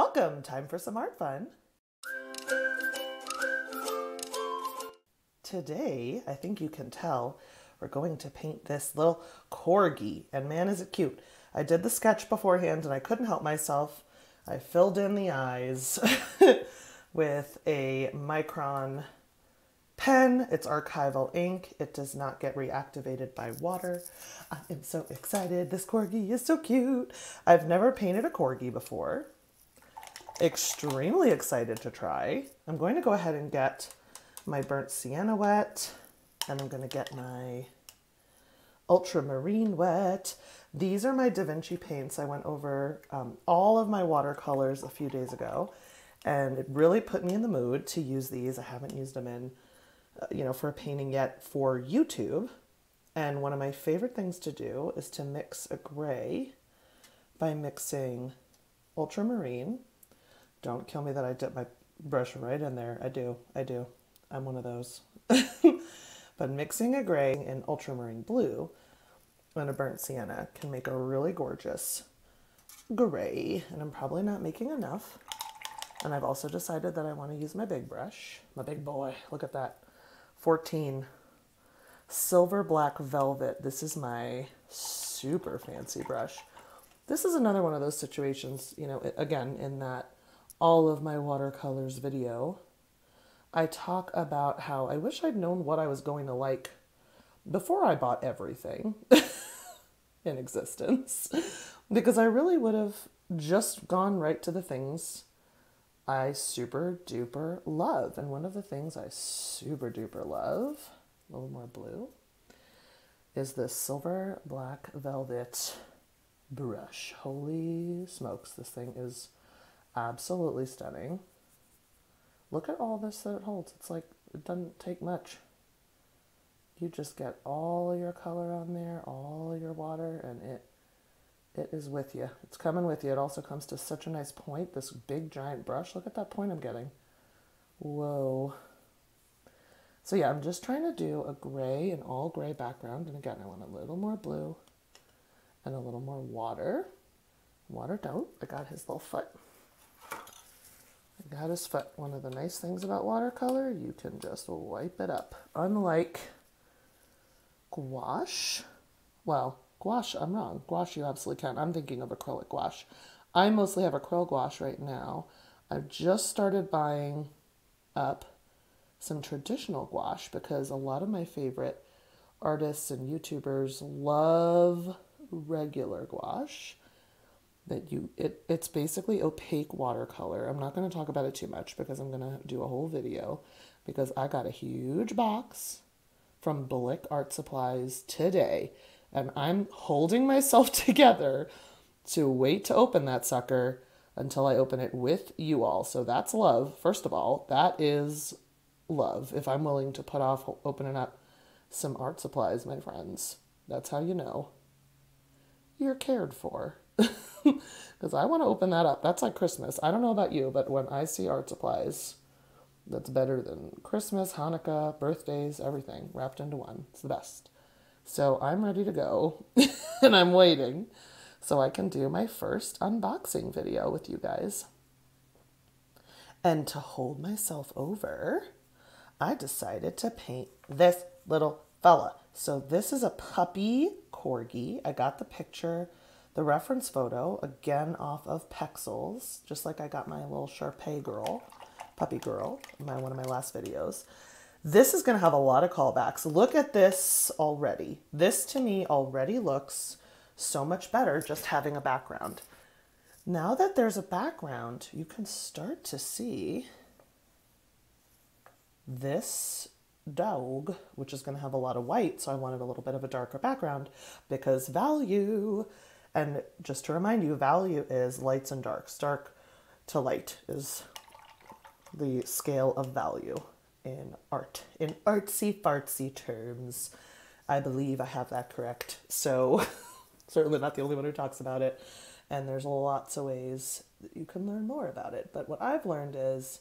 Welcome, time for some art fun. Today, I think you can tell, we're going to paint this little corgi, and man is it cute. I did the sketch beforehand and I couldn't help myself. I filled in the eyes with a Micron pen. It's archival ink. It does not get reactivated by water. I am so excited. This corgi is so cute. I've never painted a corgi before. Extremely excited to try. I'm going to go ahead and get my burnt sienna wet, and I'm going to get my ultramarine wet. These are my Da Vinci paints. I went over all of my watercolors a few days ago, and it really put me in the mood to use these. I haven't used them in for a painting yet for YouTube. And one of my favorite things to do is to mix a gray by mixing ultramarine. Don't kill me that I dip my brush right in there. I do. I'm one of those. But mixing a gray in ultramarine blue and a burnt sienna can make a really gorgeous gray. And I'm probably not making enough. And I've also decided that I want to use my big brush, my big boy. Look at that. 14 Silver Black Velvet. This is my super fancy brush. This is another one of those situations, again, in that all of my watercolors video, I talk about how I wish I'd known what I was going to like before I bought everything in existence, because I really would have just gone right to the things I super duper love. And one of the things I super duper love, a little more blue, is this Silver Black Velvet brush. Holy smokes, this thing is absolutely stunning. Look at all this that it holds. It's like, it doesn't take much. You just get all your color on there, all your water, and it is with you. It's coming with you. It also comes to such a nice point, this big giant brush. Look at that point I'm getting. Whoa. So yeah, I'm just trying to do a gray, an all gray background. And again, I want a little more blue and a little more water. Water don't. I got his little foot. I got his foot. One of the nice things about watercolor, you can just wipe it up. Unlike gouache, well, gouache, I'm wrong. Gouache, you absolutely can. I'm thinking of acrylic gouache. I mostly have acrylic gouache right now. I've just started buying up some traditional gouache because a lot of my favorite artists and YouTubers love regular gouache. It's basically opaque watercolor. I'm not going to talk about it too much because I'm going to do a whole video, because I got a huge box from Blick Art Supplies today. And I'm holding myself together to wait to open that sucker until I open it with you all. So that's love. First of all, that is love. If I'm willing to put off opening up some art supplies, my friends, that's how you know you're cared for. Because I want to open that up. That's like Christmas. I don't know about you, but when I see art supplies, that's better than Christmas, Hanukkah, birthdays, everything wrapped into one. It's the best. So I'm ready to go and I'm waiting so I can do my first unboxing video with you guys. And to hold myself over, I decided to paint this little fella. So this is a puppy corgi. I got the picture, the reference photo, again off of Pexels, just like I got my little Sharpay girl, puppy girl, one of my last videos. This is going to have a lot of callbacks. Look at this already. This to me already looks so much better just having a background. Now that there's a background, you can start to see this dog, which is going to have a lot of white. So I wanted a little bit of a darker background because value. And just to remind you, value is lights and darks. Dark to light is the scale of value. In art, in artsy fartsy terms. I believe I have that correct. So certainly not the only one who talks about it. And there's lots of ways that you can learn more about it. But what I've learned is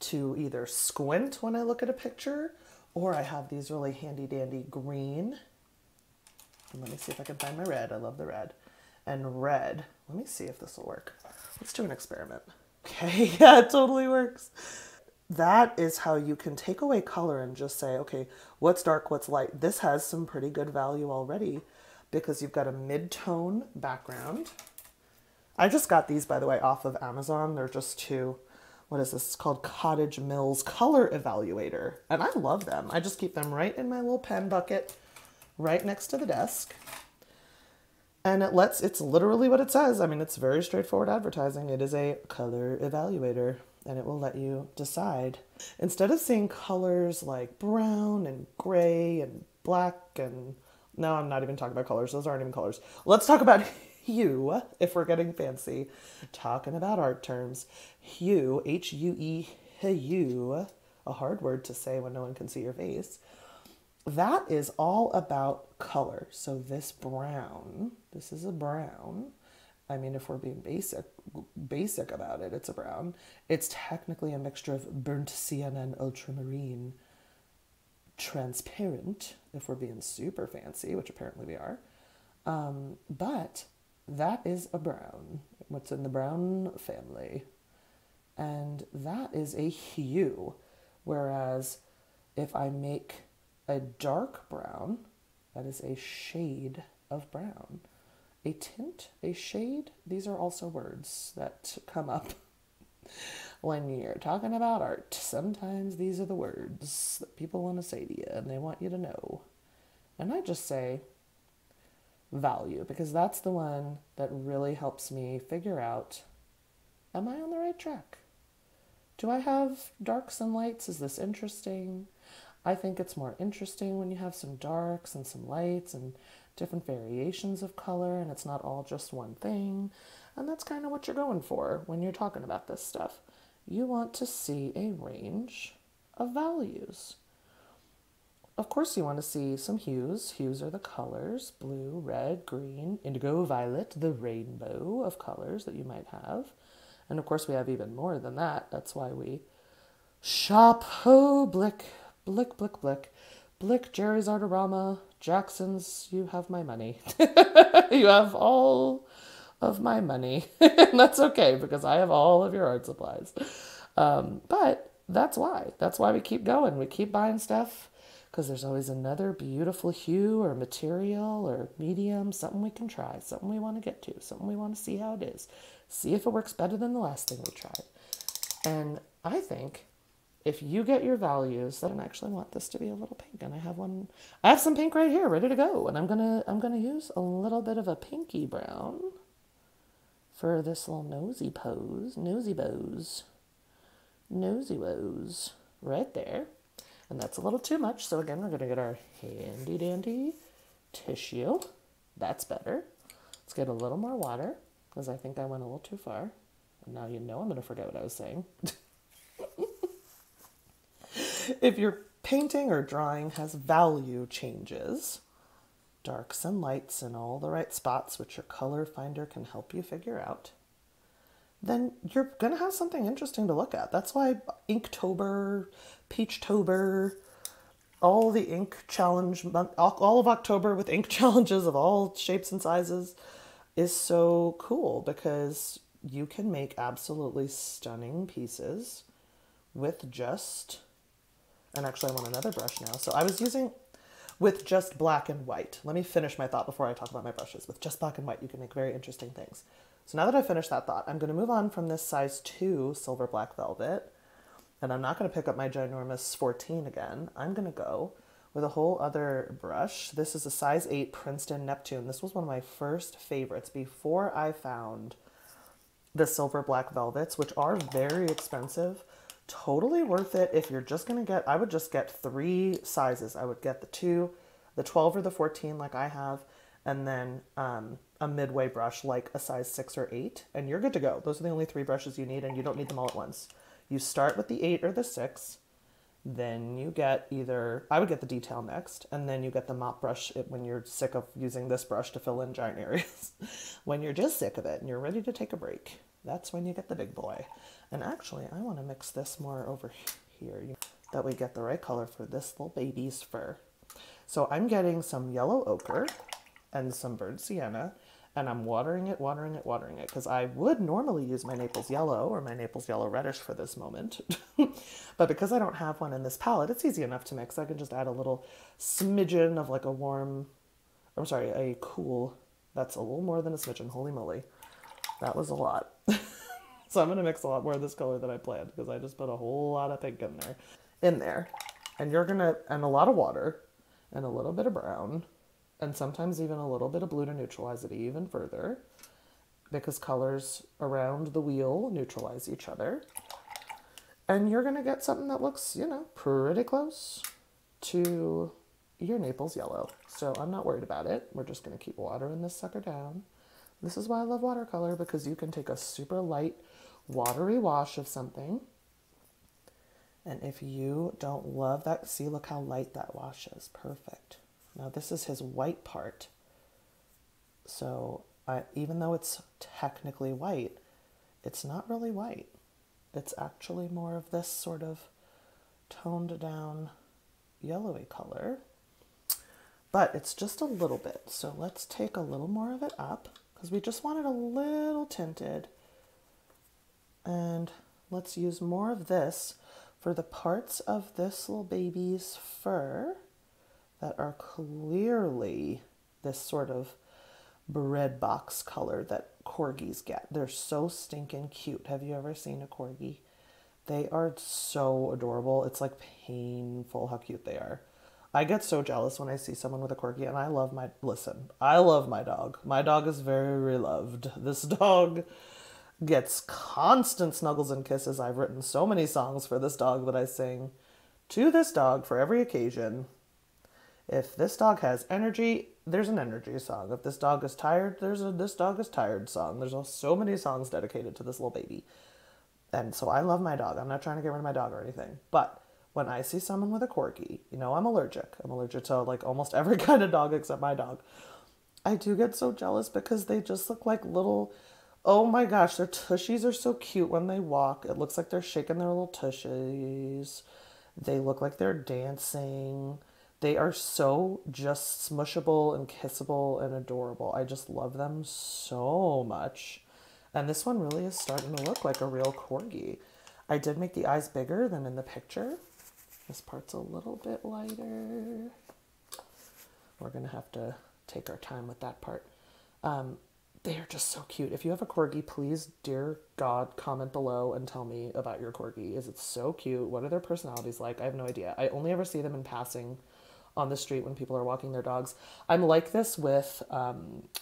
to either squint when I look at a picture, or I have these really handy dandy green. And let me see if I can find my red. I love the red. And red Let me see if this will work. Let's do an experiment. Okay, yeah, it totally works. That is how you can take away color and just say, okay, what's dark, what's light? This has some pretty good value already because you've got a mid-tone background. I just got these, by the way, off of Amazon. They're just two, what is this? It's called Cottage Mills Color Evaluator. And I love them. I just keep them right in my little pen bucket, right next to the desk. And it lets, it's literally what it says. I mean, it's very straightforward advertising. It is a color evaluator and it will let you decide. Instead of seeing colors like brown and gray and black and, no, I'm not even talking about colors. Those aren't even colors. Let's talk about hue, if we're getting fancy, talking about art terms. Hue, H-U-E, hue, a hard word to say when no one can see your face. That is all about color. So this brown, this is a brown. I mean, if we're being basic about it, it's a brown. It's technically a mixture of burnt sienna and ultramarine, transparent, if we're being super fancy, which apparently we are. But that is a brown, what's in the brown family. And that is a hue. Whereas if I make a dark brown, that is a shade of brown. A tint, a shade, these are also words that come up when you're talking about art. Sometimes these are the words that people want to say to you and they want you to know. And I just say value because that's the one that really helps me figure out, am I on the right track? Do I have darks and lights? Is this interesting? I think it's more interesting when you have some darks and some lights and different variations of color and it's not all just one thing. And that's kind of what you're going for when you're talking about this stuff. You want to see a range of values. Of course you want to see some hues. Hues are the colors, blue, red, green, indigo, violet, the rainbow of colors that you might have. And of course we have even more than that. That's why we shop, oh, Blick, Jerry's Artorama, Jackson's, you have my money. You have all of my money. And that's okay because I have all of your art supplies. But that's why we keep going. We keep buying stuff because there's always another beautiful hue or material or medium, something we can try, something we want to get to, something we want to see how it is, see if it works better than the last thing we tried. And I think if you get your values, then I actually want this to be a little pink, and I have one. I have some pink right here, ready to go, and I'm gonna use a little bit of a pinky brown for this little nosy pose, nosy bows, nosy woes right there, and that's a little too much. So again, we're gonna get our handy dandy tissue. That's better. Let's get a little more water because I think I went a little too far, and now you know I'm gonna forget what I was saying. If your painting or drawing has value changes, darks and lights in all the right spots, which your color finder can help you figure out, then you're going to have something interesting to look at. That's why Inktober, Peachtober, all the ink challenge month, all of October with ink challenges of all shapes and sizes is so cool because you can make absolutely stunning pieces with just... And actually I want another brush now. So I was using with just black and white. Let me finish my thought before I talk about my brushes. With just black and white, you can make very interesting things. So now that I finished that thought, I'm going to move on from this size 2 Silver Black Velvet. And I'm not going to pick up my ginormous 14 again. I'm going to go with a whole other brush. This is a size 8 Princeton Neptune. This was one of my first favorites before I found the Silver Black Velvets, which are very expensive. Totally worth it if you're just going to get, I would just get 3 sizes. I would get the 2, the 12 or the 14 like I have, and then a midway brush like a size 6 or 8, and you're good to go. Those are the only 3 brushes you need, and you don't need them all at once. You start with the 8 or the 6, then you get either, I would get the detail next, and then you get the mop brush when you're sick of using this brush to fill in giant areas. When you're just sick of it and you're ready to take a break, that's when you get the big boy. And actually, I want to mix this more over here that we get the right color for this little baby's fur. So I'm getting some yellow ochre and some burnt sienna, and I'm watering it, because I would normally use my Naples Yellow or my Naples Yellow Reddish for this moment. But because I don't have one in this palette, it's easy enough to mix. I can just add a little smidgen of like a warm, I'm sorry, a cool, that's a little more than a smidgen, holy moly. That was a lot. So I'm gonna mix a lot more of this color than I planned, because I just put a whole lot of pink in there. And you're gonna, and a lot of water, and a little bit of brown, and sometimes even a little bit of blue to neutralize it even further, because colors around the wheel neutralize each other. And you're gonna get something that looks, you know, pretty close to your Naples Yellow. So I'm not worried about it. We're just gonna keep watering this sucker down. This is why I love watercolor, because you can take a super light, watery wash of something. And if you don't love that, see, look how light that wash is. Perfect. Now this is his white part. So even though it's technically white, it's not really white. It's actually more of this sort of toned down yellowy color, but it's just a little bit. So let's take a little more of it up, because we just want it a little tinted. And let's use more of this for the parts of this little baby's fur that are clearly this sort of bread box color that corgis get. They're so stinking cute. Have you ever seen a corgi? They are so adorable. It's like painful how cute they are. I get so jealous when I see someone with a corgi, and I love my, listen, I love my dog. My dog is very loved. This dog gets constant snuggles and kisses. I've written so many songs for this dog that I sing to this dog for every occasion. If this dog has energy, there's an energy song. If this dog is tired, there's a this dog is tired song. There's so many songs dedicated to this little baby. And so I love my dog. I'm not trying to get rid of my dog or anything, but when I see someone with a corgi, you know, I'm allergic. I'm allergic to like almost every kind of dog except my dog. I do get so jealous because they just look like little, oh my gosh, their tushies are so cute when they walk. It looks like they're shaking their little tushies. They look like they're dancing. They are so just smushable and kissable and adorable. I just love them so much. And this one really is starting to look like a real corgi. I did make the eyes bigger than in the picture. This part's a little bit lighter. We're gonna have to take our time with that part. They are just so cute. If you have a corgi, please, dear God, comment below and tell me about your corgi. Is it so cute? What are their personalities like? I have no idea. I only ever see them in passing on the street when people are walking their dogs. I'm like this with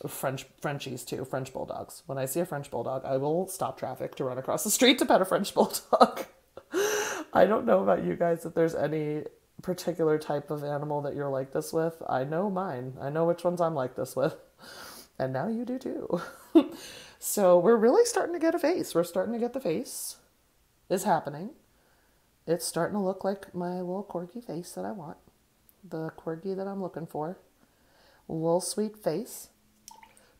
Frenchies too, French bulldogs. When I see a French bulldog, I will stop traffic to run across the street to pet a French bulldog. I don't know about you guys if there's any particular type of animal that you're like this with. I know mine. I know which ones I'm like this with. And now you do too. So we're really starting to get a face. We're starting to get the face. It's happening. It's starting to look like my little corgi face that I want. The corgi that I'm looking for. Little sweet face.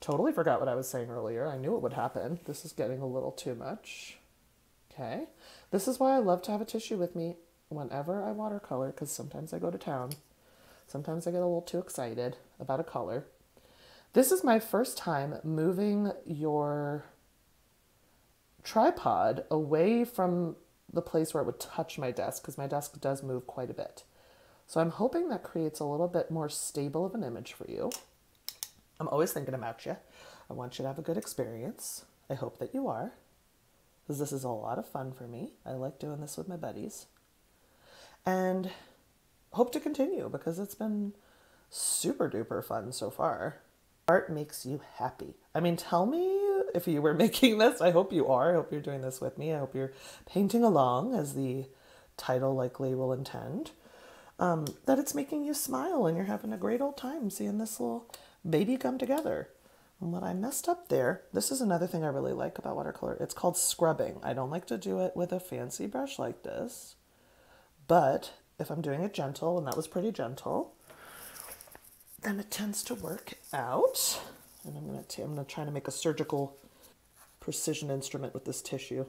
Totally forgot what I was saying earlier. I knew it would happen. This is getting a little too much. Okay. This is why I love to have a tissue with me whenever I watercolor, because sometimes I go to town. Sometimes I get a little too excited about a color. This is my first time moving your tripod away from the place where it would touch my desk, because my desk does move quite a bit. So I'm hoping that creates a little bit more stable of an image for you. I'm always thinking about you. I want you to have a good experience. I hope that you are, because this is a lot of fun for me. I like doing this with my buddies. And hope to continue, because it's been super duper fun so far. Art makes you happy. I mean, tell me if you were making this. I hope you are. I hope you're doing this with me. I hope you're painting along, as the title likely will intend. That it's making you smile and you're having a great old time seeing this little baby come together. And what I messed up there, this is another thing I really like about watercolor. It's called scrubbing. I don't like to do it with a fancy brush like this, but if I'm doing it gentle, and that was pretty gentle, then it tends to work out. And I'm gonna try to make a surgical precision instrument with this tissue.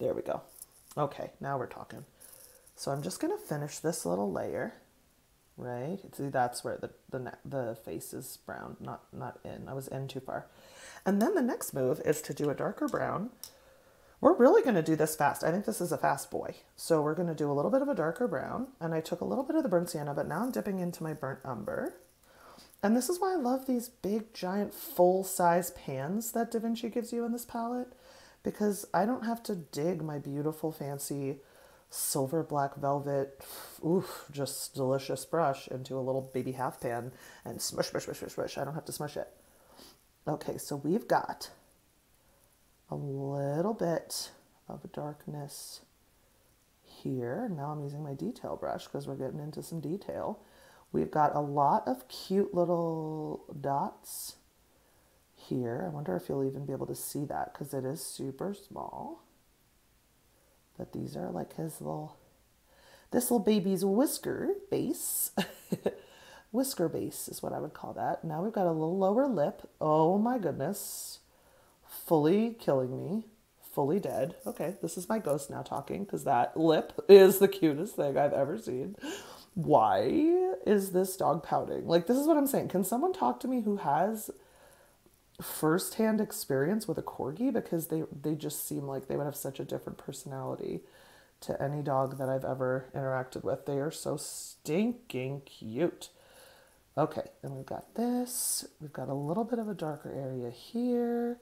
There we go. Okay, now we're talking. So I'm just gonna finish this little layer right? See, that's where the face is brown, not in. I was in too far. And then the next move is to do a darker brown. We're really going to do this fast. I think this is a fast boy. So we're going to do a little bit of a darker brown. And I took a little bit of the burnt sienna, but now I'm dipping into my burnt umber. And this is why I love these big, giant, full-size pans that Da Vinci gives you in this palette, because I don't have to dig my beautiful, fancy silver black velvet, oof, just delicious brush into a little baby half pan and smush, smush, smush, smush, smush. I don't have to smush it. Okay, so we've got a little bit of darkness here. Now I'm using my detail brush because we're getting into some detail. We've got a lot of cute little dots here. I wonder if you'll even be able to see that because it is super small. But these are like his little, this little baby's whisker base. Whisker base is what I would call that. Now we've got a little lower lip. Oh my goodness. Fully killing me. Fully dead. Okay, this is my ghost now talking because that lip is the cutest thing I've ever seen. Why is this dog pouting? Like, this is what I'm saying. Can someone talk to me who has firsthand experience with a corgi? Because they just seem like they would have such a different personality to any dog that I've ever interacted with. They are so stinking cute. Okay, and we've got this. We've got a little bit of a darker area here.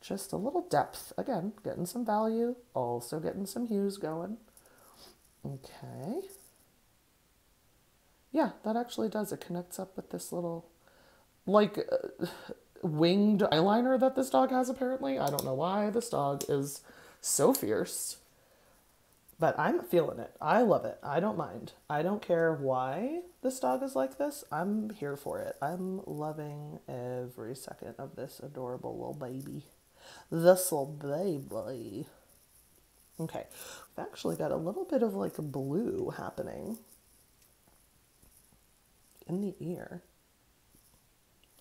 Just a little depth. Again, getting some value. Also getting some hues going. Okay. Yeah, that actually does. It connects up with this little, like, winged eyeliner that this dog has, apparently. I don't know why this dog is so fierce, but I'm feeling it. I love it. I don't mind. I don't care why this dog is like this. I'm here for it. I'm loving every second of this adorable little baby. This little baby. Okay. I've actually got a little bit of like blue happening in the ear.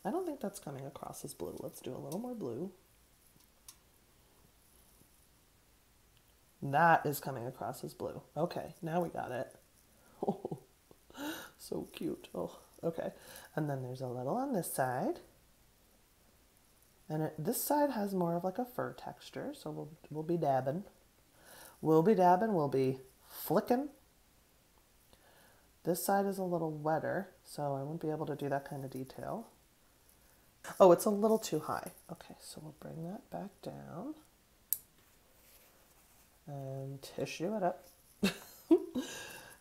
I don't think that's coming across as blue. Let's do a little more blue. That is coming across as blue. Okay, now we got it. Oh, so cute. Oh, okay. And then there's a little on this side. And this side has more of like a fur texture, so we'll be dabbing. We'll be flicking. This side is a little wetter, so I won't be able to do that kind of detail. Oh, it's a little too high. Okay, so we'll bring that back down and tissue it up.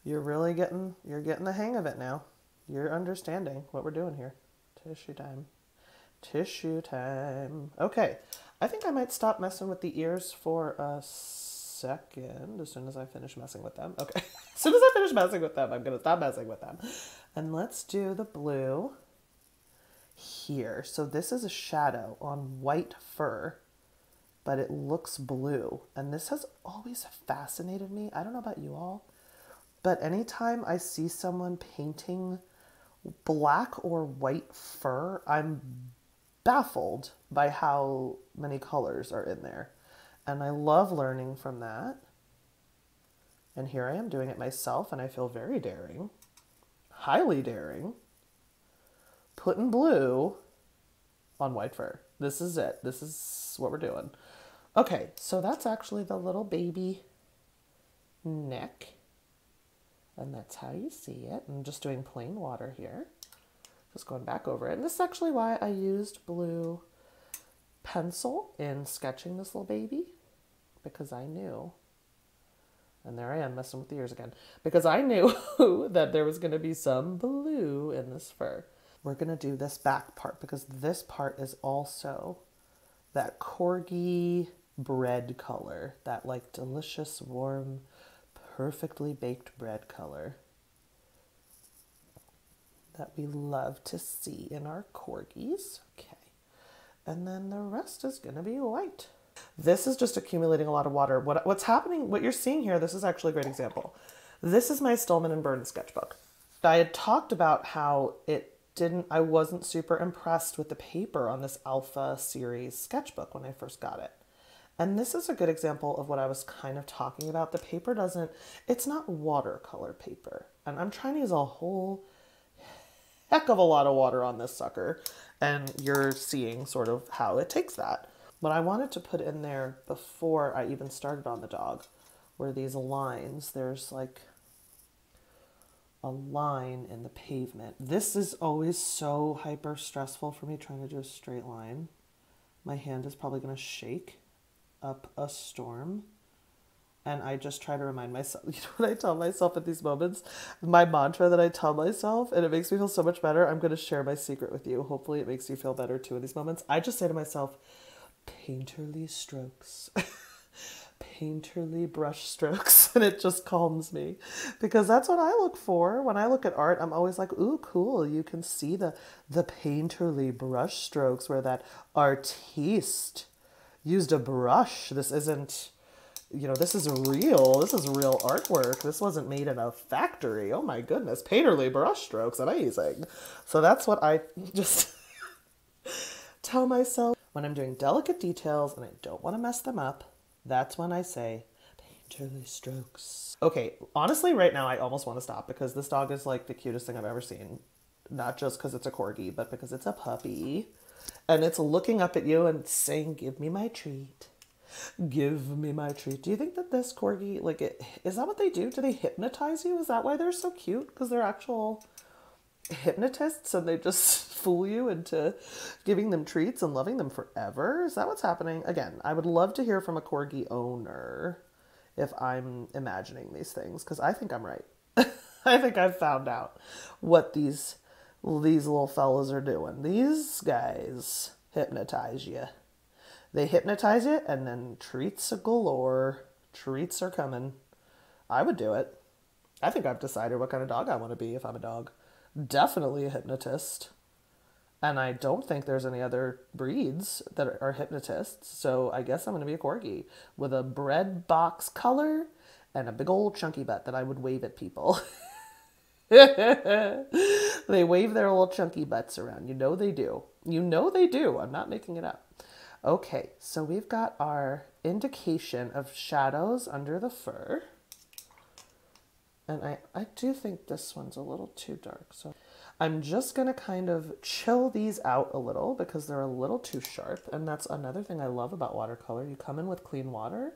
You're really getting the hang of it now. You're understanding what we're doing here. Tissue time. Tissue time. Okay, I think I might stop messing with the ears for a second as soon as I finish messing with them. Okay, as soon as I finish messing with them, I'm going to stop messing with them. And let's do the blue here. So this is a shadow on white fur, but it looks blue. And this has always fascinated me. I don't know about you all, but anytime I see someone painting black or white fur, I'm baffled by how many colors are in there. And I love learning from that. And here I am doing it myself, and I feel very daring, highly daring, putting blue on white fur. This is it. This is what we're doing. Okay, so that's actually the little baby neck. And that's how you see it. I'm just doing plain water here. Just going back over it. And this is actually why I used blue pencil in sketching this little baby, because I knew, and there I am messing with the ears again, because I knew that there was going to be some blue in this fur. We're going to do this back part because this part is also that corgi bread color, that like delicious, warm, perfectly baked bread color that we love to see in our corgis. Okay. And then the rest is going to be white. This is just accumulating a lot of water. What's happening, what you're seeing here, this is actually a great example. This is my Stillman and Birn sketchbook. I had talked about how I wasn't super impressed with the paper on this Alpha series sketchbook when I first got it. And this is a good example of what I was kind of talking about. The paper doesn't, it's not watercolor paper. And I'm trying to use a whole heck of a lot of water on this sucker. And you're seeing sort of how it takes that. What I wanted to put in there before I even started on the dog were these lines. There's like a line in the pavement. This is always so hyper stressful for me trying to do a straight line. My hand is probably going to shake up a storm. And I just try to remind myself, you know what I tell myself at these moments? My mantra that I tell myself, and it makes me feel so much better. I'm going to share my secret with you. Hopefully it makes you feel better too in these moments. I just say to myself, painterly strokes, painterly brush strokes. And it just calms me, because that's what I look for. When I look at art, I'm always like, ooh, cool. You can see the painterly brush strokes where that artiste used a brush. This isn't, you know, this is real. This is real artwork. This wasn't made in a factory. Oh my goodness. Painterly brush strokes. Amazing. So that's what I just tell myself. When I'm doing delicate details and I don't want to mess them up, that's when I say painterly strokes. Okay. Honestly, right now I almost want to stop, because this dog is like the cutest thing I've ever seen. Not just because it's a corgi, but because it's a puppy and it's looking up at you and saying, give me my treat. Give me my treat. Do you think that this corgi, like, is that what they do? Do they hypnotize you? Is that why they're so cute? Because they're actual hypnotists and they just fool you into giving them treats and loving them forever? Is that what's happening? Again, I would love to hear from a corgi owner if I'm imagining these things, because I think I'm right. I think I've found out what these little fellas are doing. These guys hypnotize you. They hypnotize it, and then treats galore. Treats are coming. I would do it. I think I've decided what kind of dog I want to be if I'm a dog. Definitely a hypnotist. And I don't think there's any other breeds that are hypnotists. So I guess I'm going to be a corgi with a bread box color and a big old chunky butt that I would wave at people. They wave their little chunky butts around. You know they do. You know they do. I'm not making it up. Okay, so we've got our indication of shadows under the fur. And I do think this one's a little too dark. So I'm just going to kind of chill these out a little, because they're a little too sharp. And that's another thing I love about watercolor. You come in with clean water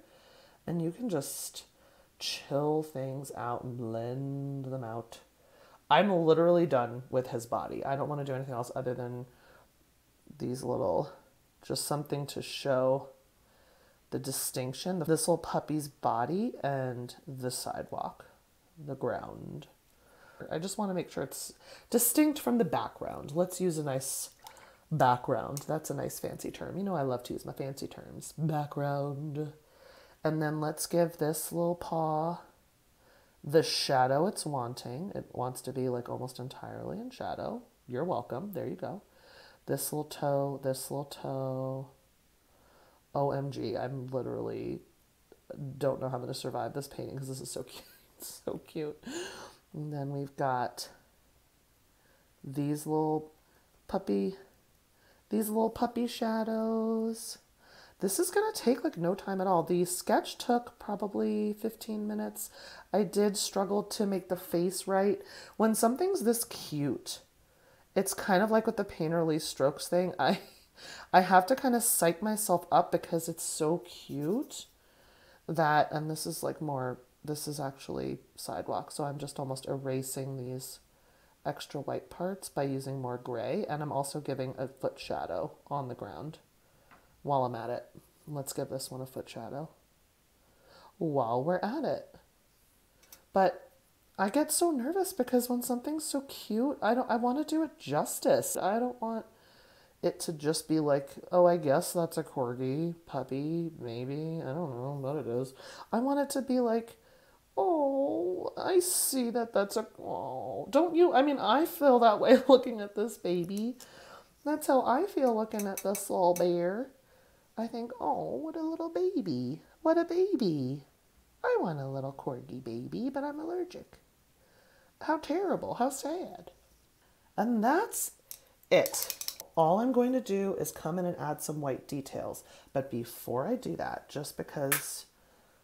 and you can just chill things out and blend them out. I'm literally done with his body. I don't want to do anything else other than these little... just something to show the distinction. This little puppy's body and the sidewalk, the ground. I just want to make sure it's distinct from the background. Let's use a nice background. That's a nice fancy term. You know I love to use my fancy terms. Background. And then let's give this little paw the shadow it's wanting. It wants to be like almost entirely in shadow. You're welcome. There you go. This little toe, this little toe. OMG, I'm literally don't know how I'm going to survive this painting, because this is so cute. It's so cute. And then we've got these little puppy shadows. This is going to take like no time at all. The sketch took probably 15 minutes. I did struggle to make the face right. When something's this cute, it's kind of like with the painterly strokes thing. I have to kind of psych myself up, because it's so cute that, and this is like more, this is actually sidewalk. So I'm just almost erasing these extra white parts by using more gray. And I'm also giving a foot shadow on the ground while I'm at it. Let's give this one a foot shadow while we're at it. But I get so nervous, because when something's so cute, I want to do it justice. I don't want it to just be like, oh, I guess that's a corgi puppy, maybe. I don't know what it is. I want it to be like, oh, I see that that's a, oh, don't you? I mean, I feel that way looking at this baby. That's how I feel looking at this little bear. I think, oh, what a little baby. What a baby. I want a little corgi baby, but I'm allergic. How terrible, how sad. And that's it. All I'm going to do is come in and add some white details. But before I do that, just because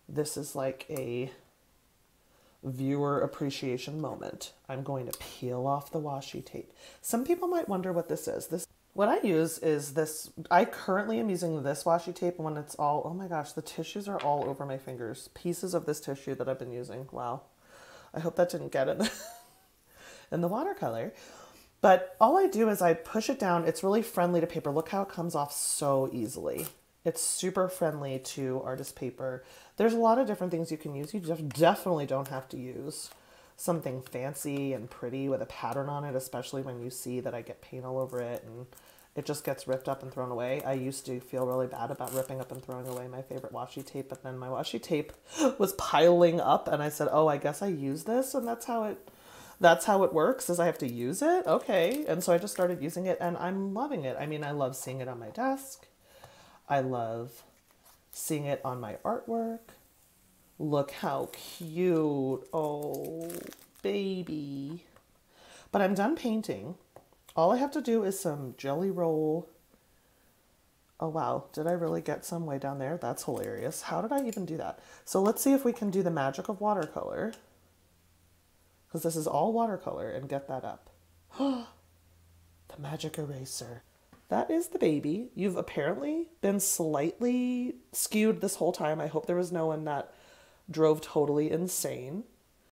this is like a viewer appreciation moment, I'm going to peel off the washi tape. Some people might wonder what this is. What I use is this. I currently am using this washi tape when it's all, oh my gosh, the tissues are all over my fingers. Pieces of this tissue that I've been using. Wow. I hope that didn't get in the watercolor. But all I do is I push it down. It's really friendly to paper. Look how it comes off so easily. It's super friendly to artist paper. There's a lot of different things you can use. You just definitely don't have to use something fancy and pretty with a pattern on it, especially when you see that I get paint all over it and it just gets ripped up and thrown away. I used to feel really bad about ripping up and throwing away my favorite washi tape, but then my washi tape was piling up and I said, oh, I guess I use this, and that's how it works, is I have to use it. Okay. And so I just started using it and I'm loving it. I mean, I love seeing it on my desk. I love seeing it on my artwork. Look how cute. Oh, baby. But I'm done painting. All I have to do is some jelly roll. Oh, wow. Did I really get some way down there? That's hilarious. How did I even do that? So let's see if we can do the magic of watercolor, because this is all watercolor, and get that up. The magic eraser. That is the baby. You've apparently been slightly skewed this whole time. I hope there was no one that drove totally insane.